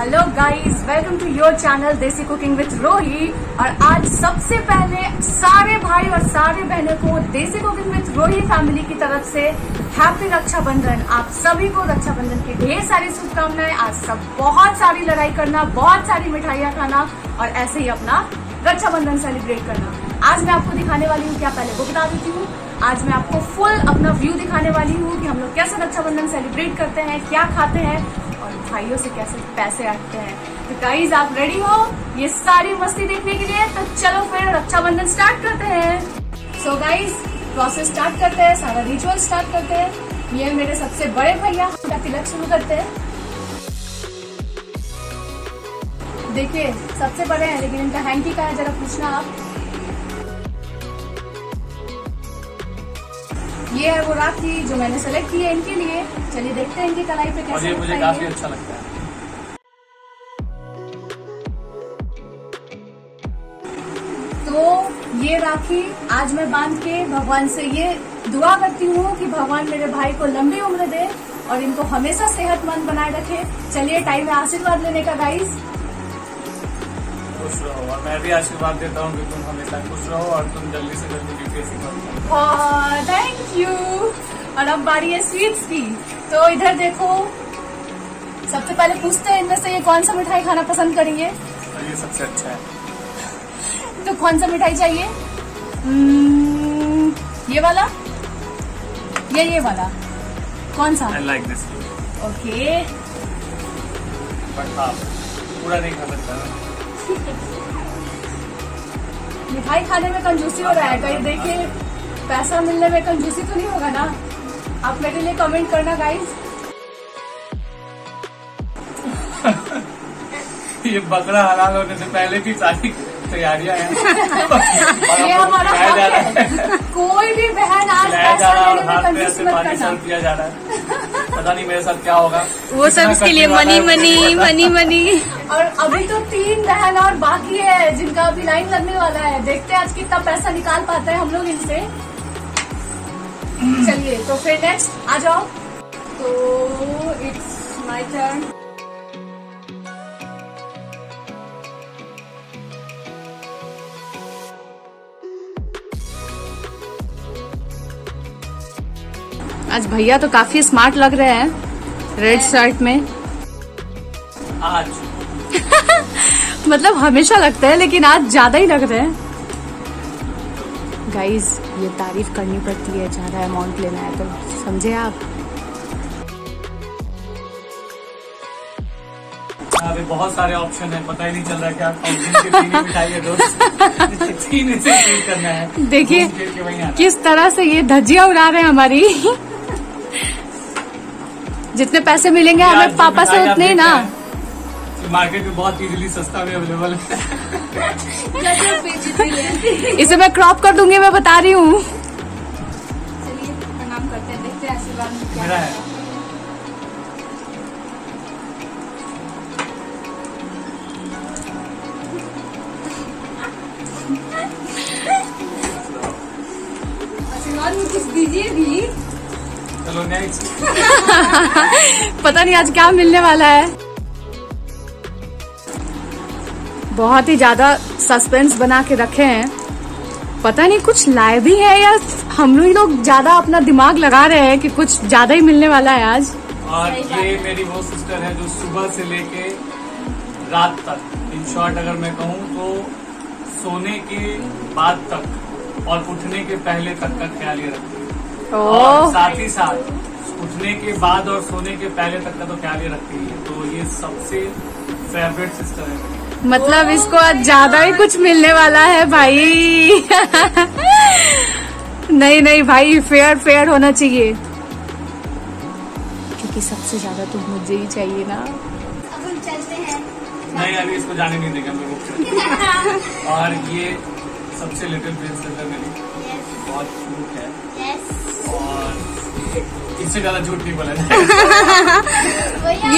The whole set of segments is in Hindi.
Hello guys, welcome to your channel देसी कुकिंग विद रोही। और आज सबसे पहले सारे भाई और सारे बहनों को देसी कुकिंग विद रोही फैमिली की तरफ से हैप्पी रक्षाबंधन। आप सभी को रक्षाबंधन की ढेर सारी शुभकामनाएं। आज सब बहुत सारी लड़ाई करना, बहुत सारी मिठाइयाँ खाना और ऐसे ही अपना रक्षाबंधन सेलिब्रेट करना। आज मैं आपको दिखाने वाली हूँ, क्या पहले वो बता देती हूँ, आज मैं आपको फुल अपना व्यू दिखाने वाली हूँ कि हम लोग कैसे रक्षाबंधन सेलिब्रेट करते हैं, क्या खाते हैं और भाइयों से कैसे पैसे आते हैं। तो गाइज आप रेडी हो ये सारी मस्ती देखने के लिए? तो चलो फिर रक्षाबंधन स्टार्ट करते हैं। सो गाइज प्रोसेस स्टार्ट करते हैं, सारा रिचुअल स्टार्ट करते हैं। ये मेरे सबसे बड़े भैया, उनका तिलक शुरू करते हैं। देखिए सबसे बड़े हैं लेकिन इनका हैंकी का है, जरा पूछना आप। ये है वो राखी जो मैंने सेलेक्ट की है इनके लिए। चलिए देखते हैं इनकी कलाई पे कैसे और ये मुझे काफी अच्छा लगता है। तो ये राखी आज मैं बांध के भगवान से ये दुआ करती हूँ कि भगवान मेरे भाई को लंबी उम्र दे और इनको हमेशा सेहतमंद बनाए रखे। चलिए टाइम है आशीर्वाद लेने का गाइस। खुश रहो और मैं भी आशीर्वाद देता हूँ कि तुम हमेशा खुश रहो और तुम जल्दी से जल्दी ड्यूटी सीखो। Thank you. और अब बारी है स्वीट्स की। तो इधर देखो, सबसे पहले पूछते हैं इनमें से ये कौन सा मिठाई खाना पसंद करेंगे और ये सबसे अच्छा है। तो कौन सा मिठाई चाहिए? ये वाला या ये वाला? कौन सा? I like this one. Okay. But आप पूरा नहीं खा सकता। मिठाई खाने में कंजूसी हो रहा है गाइस। देखिए पैसा मिलने में कंजूसी तो नहीं होगा ना? आप मेरे लिए कमेंट करना गाइस। ये बकरा हलाल होने से पहले की सारी तैयारियां हैं। ये हमारा हक है। कोई भी बहन आज पैसा लेने में कंजूसी मत करना। पता नहीं मेरे साथ क्या होगा। वो सब इसके लिए मनी मनी मनी मनी। और अभी तो 3 बहन और बाकी है जिनका अभी लाइन लगने वाला है। देखते हैं आज कितना पैसा निकाल पाते हैं हम लोग इनसे। चलिए तो फिर नेक्स्ट आ जाओ। तो इट्स माय टर्न। आज भैया तो काफी स्मार्ट लग रहे हैं रेड शर्ट में। आज मतलब हमेशा लगता है लेकिन आज ज्यादा ही लग रहे हैं गाइज। ये तारीफ करनी पड़ती है, ज्यादा अमाउंट लेना है तो समझे आप। अभी बहुत सारे ऑप्शन है, पता ही नहीं चल रहा क्या करना है। देखिए किस तरह से ये धज्जियां उड़ा रहे हैं हमारी। जितने पैसे मिलेंगे हमें पापा से उतने ना। मार्केट में बहुत इजीली सस्ता भी अवेलेबल है। इसे मैं क्रॉप कर दूंगी, मैं बता रही हूँ। चलिए प्रणाम करते हैं, देखते हैं आशीर्वाद मेरा है। आशीर्वाद मुझे दीजिए भी। चलो नेक्स्ट। पता नहीं आज क्या मिलने वाला है। बहुत ही ज्यादा सस्पेंस बना के रखे हैं, पता नहीं कुछ लाए भी है या हम लोग ज्यादा अपना दिमाग लगा रहे हैं कि कुछ ज्यादा ही मिलने वाला है आज। और ये मेरी वो सिस्टर है जो सुबह से लेके रात तक, इन शॉर्ट अगर मैं कहूँ तो सोने के बाद तक और उठने के पहले तक का ख्याल ये रखती है। और साथ ही साथ उठने के बाद और सोने के पहले तक का तो ख्याल ये रखती है। तो ये सबसे फेवरेट सिस्टर है। मतलब इसको आज ज्यादा ही कुछ मिलने वाला है भाई। नहीं नहीं भाई, फेयर फेयर होना चाहिए क्योंकि सबसे ज्यादा तो मुझे ही चाहिए ना। अब हम चलते हैं। नहीं अभी इसको जाने नहीं देगा मैं रुक। और ये सबसे लिटिल प्रिंसेस है मेरी। बहुत क्यूट है। और इससे ज्यादा झूठ नहीं बोला जाए।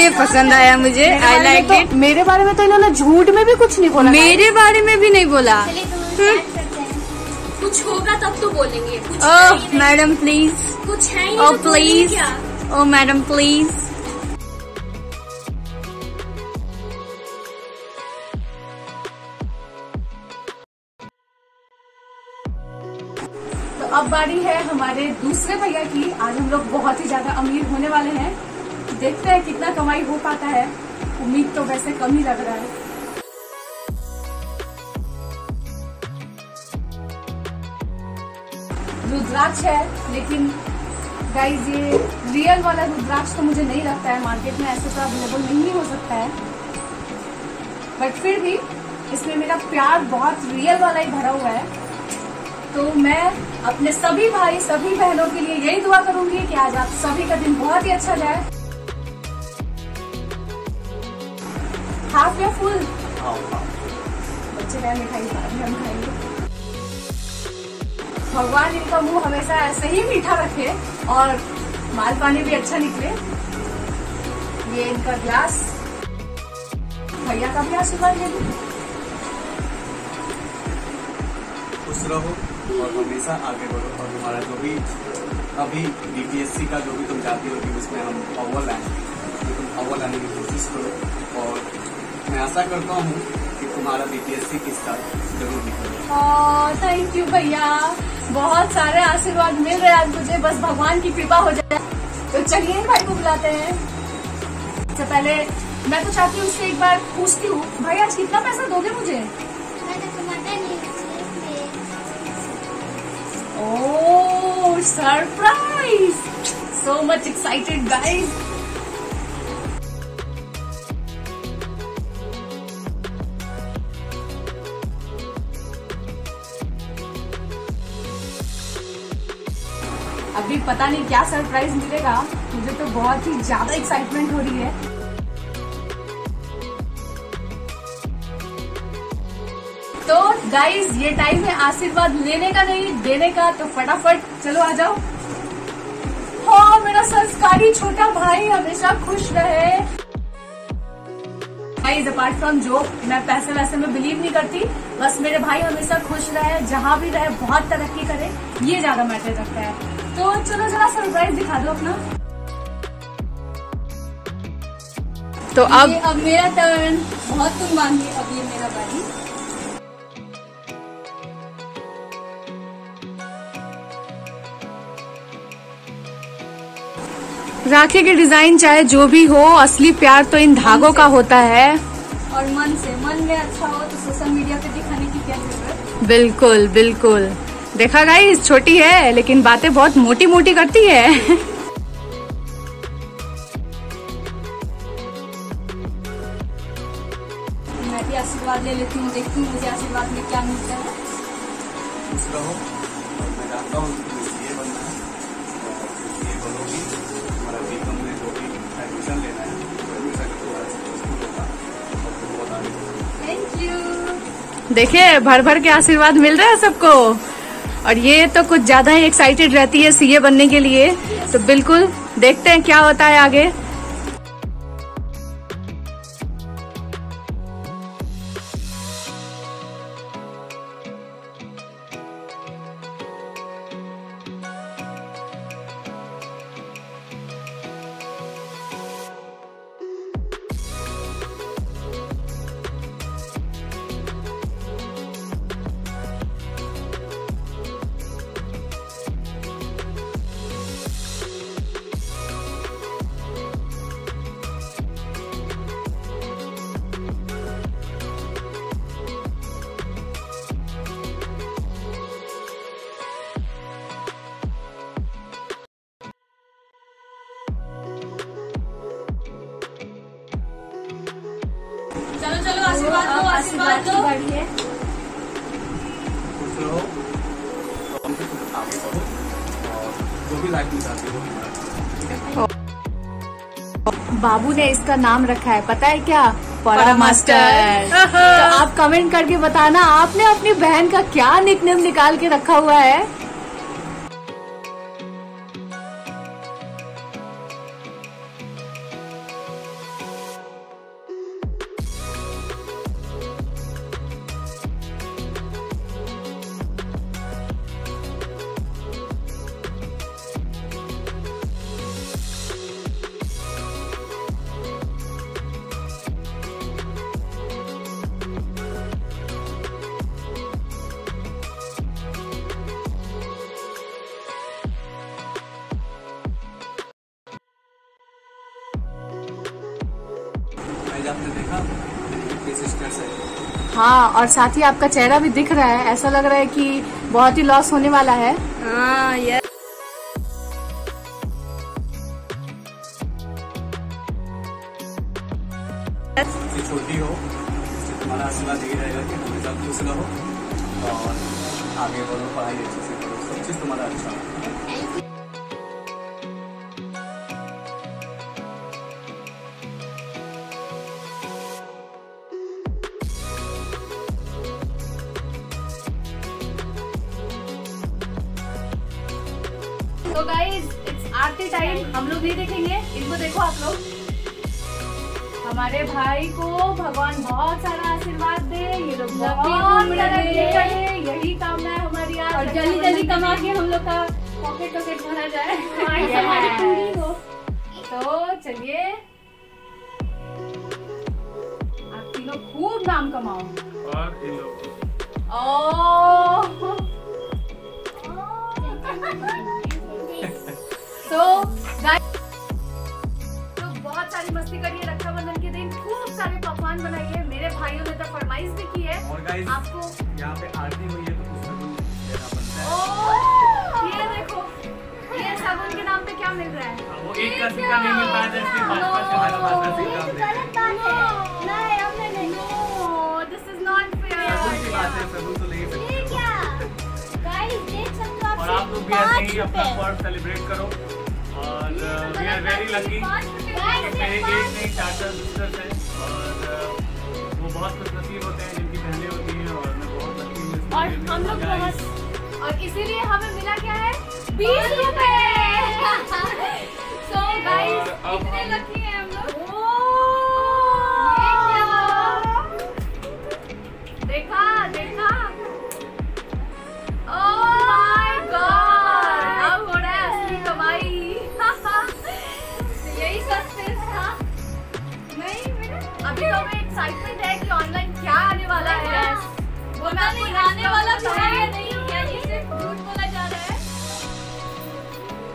ये पसंद आया मुझे, आई लाइक इट। मेरे बारे में तो इन्होंने झूठ में भी कुछ नहीं बोला। मेरे बारे में भी नहीं बोला। कुछ होगा तब तो बोलेंगे। ओह मैडम प्लीज, कुछ है ही नहीं प्लीज। Oh madam please. अब बारी है हमारे दूसरे भैया की। आज हम लोग बहुत ही ज्यादा अमीर होने वाले हैं, देखते हैं कितना कमाई हो पाता है। उम्मीद तो वैसे कम ही लग रहा है। रुद्राक्ष है, लेकिन गाइज ये रियल वाला रुद्राक्ष तो मुझे नहीं लगता है मार्केट में, ऐसे तो अवेलेबल नहीं हो सकता है। बट फिर भी इसमें मेरा प्यार बहुत रियल वाला ही भरा हुआ है। तो मैं अपने सभी भाई सभी बहनों के लिए यही दुआ करूंगी कि आज आप सभी का दिन बहुत ही अच्छा जाए। हाफ या फुल? बच्चे गए मिठाई बाद में हम खाएंगे। भगवान इनका मुंह हमेशा ऐसे ही मीठा रखे और माल पानी भी अच्छा निकले। ये इनका ग्लास, भैया का भी आशीर्वाद ले लूं। खुश रहो और हमेशा आगे बढ़ो और हमारा जो भी अभी बीपीएससी का जो भी तुम चाहती होगी उसमें हम अव्वल आने की कोशिश करो। और मैं आशा करता हूँ कि तुम्हारा बीपीएससी की स्टार्ट जरूर निकले। थैंक यू भैया, बहुत सारे आशीर्वाद मिल रहे हैं आज मुझे, बस भगवान की कृपा हो जाए। तो चलिए भाई को बुलाते हैं। सबसे पहले मैं तो चाहती हूँ उससे एक बार पूछती हूँ, भाई आज कितना पैसा दोगे मुझे? Oh surprise, so much excited guys. अभी पता नहीं क्या सरप्राइज मिलेगा, मुझे तो बहुत ही ज्यादा एक्साइटमेंट हो रही है। तो गाइस ये टाइम है आशीर्वाद लेने का नहीं देने का, तो फटाफट चलो आ जाओ। हाँ मेरा संस्कारी छोटा भाई हमेशा खुश रहे। गाइस अपार्ट फ्रॉम जोक, मैं पैसे वैसे में बिलीव नहीं करती, बस मेरे भाई हमेशा खुश रहे, जहाँ भी रहे बहुत तरक्की करे, ये ज्यादा मैटर रखता है। तो चलो जरा सरप्राइज दिखा दो अपना। तो अब मेरा टर्न, बहुत तुम मांगी, अब ये मेरा बारी। राखी के डिजाइन चाहे जो भी हो, असली प्यार तो इन धागों का होता है। और मन से, मन में अच्छा हो तो सोशल मीडिया पे दिखाने की क्या जरूरत। बिल्कुल बिल्कुल, देखा गाइस छोटी है लेकिन बातें बहुत मोटी मोटी करती है। मैं भी आशीर्वाद ले लेती हूँ, देखती हूँ मुझे आशीर्वाद में क्या मिलता है। मैं जानता हूँ ये बनना है, ये बनोगी, हमारा बीकॉम में जो भी एडमिशन लेना है उसको आगे। थैंक यू, देखिए भर भर के आशीर्वाद मिल रहा है सबको। और ये तो कुछ ज्यादा ही एक्साइटेड रहती है सीए बनने के लिए। तो बिल्कुल देखते हैं क्या होता है आगे। चलो आशीर्वाद दो, आशीर्वाद दो। खुश रहो, हमसे कुछ आगे बढ़ो और जो भी लाइफ में चाहते हो। बाबू ने इसका नाम रखा है, पता है क्या? परा मास्टर। तो आप कमेंट करके बताना आपने अपनी बहन का क्या निकनेम निकाल के रखा हुआ है। आज आपने देखा मेरी सिस्टर्स है। हाँ, और साथ ही आपका चेहरा भी दिख रहा है, ऐसा लग रहा है कि बहुत ही लॉस होने वाला है। हाँ यार, छोटी हो, तुम्हारा आशीर्वाद यही रहेगा कि हमेशा खुश रहो और आगे बढ़ो, पढ़ाई अच्छे से करो, सब चीज तुम्हारा अच्छा होगा। तो गाइस, इट्स आरती टाइम, हम लोग नहीं देखेंगे, इनको देखो आप लोग। हमारे भाई को भगवान बहुत सारा आशीर्वाद दे, ये लोग बहुत तरक्की करे, यही कामना है हमारी। और जल्दी जल्दी कमा के हम लोग का पॉकेट वॉकेट भरा जाए, हमारी पूरी हो। तो चलिए, आप तीनों खूब नाम कमाओ। बहुत सारी मस्ती करिए, रक्षाबंधन के दिन खूब सारे पकवान बनाइए। मेरे भाइयों ने तो फरमाइश भी की है। और गाइस, आपको यहाँ पे आरती हुई है तो कुछ देना पड़ता है। ये देखो, ये साबुन के नाम पे क्या मिल रहा है? वो एक का सिक्का नहीं मिलता है, जैसे पाँच का। और वी आर वेरी लकी, मेरे एक नई चाचा सिस्टर्स हैं और वो बहुत खुशनसीब होते हैं जिनकी बहनें होती हैं, और मैं बहुत लकी हूँ। और हम लोग बहुत, और इसीलिए हमें मिला क्या है? 20 रुपए। सो गाइस, इतने लकी हैं हम लोग। देखा देखा, ओह माय गॉड, अब हो रहा है असली कमाई। अभी तो हमें एक्साइटमेंट है कि ऑनलाइन क्या आने वाला है। वो नहीं आने वाला तो है नहीं, क्या ये सिर्फ झूठ बोला जा रहा है।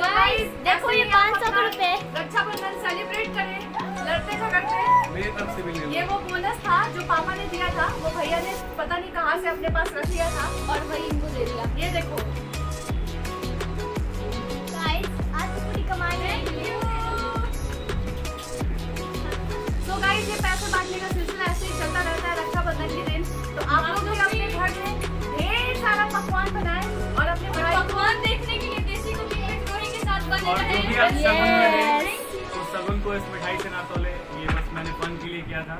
गाइस देखो, ये 500 रुपए रक्षाबंधन सेलिब्रेट करें, लड़ते झगड़ते। ये वो बोनस था जो पापा ने दिया था, वो भैया ने पता नहीं कहाँ से अपने पास रख लिया था और वही इनको दे दिया। ये देखो गाइस, आज पूरी कमाई है। ये पैसे बांटने का सिलसिला ऐसे ही चलता रहता है रक्षाबंधन के दिन। तो आप लोग अपने घर में ढेर सारा पकवान बनाएं और अपने पकवान देखने के लिए देसी कुकिंग विद रोही के साथ बने रहें। तो सबन को इस मिठाई से ना तोले, ये बस मैंने फन के लिए किया था।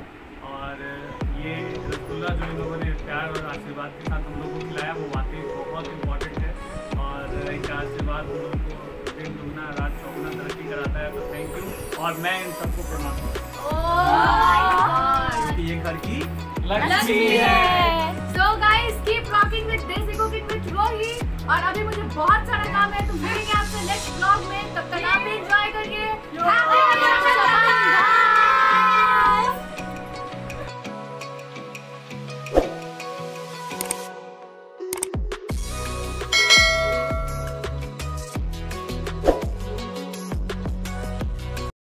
और ये रसगुल्ला जो इन लोगों ने प्यार और आशीर्वाद के साथ हम लोग को खिलाया, वो वाकई बहुत इम्पोर्टेंट है। और इनका आशीर्वाद उन लोगों को दिन दुगना रात चौगुना तरक्की कराता है। तो थैंक यू, और मैं इन सबको प्रणाम करता हूँ। ये घर की लक्ष्मी है। So guys, keep rocking with Desi Cooking with Rohi। और अभी मुझे बहुत सारा काम है, तो मिलेंगे आपसे नेक्स्ट ब्लॉग में। तब तक आप एंजॉय करिए।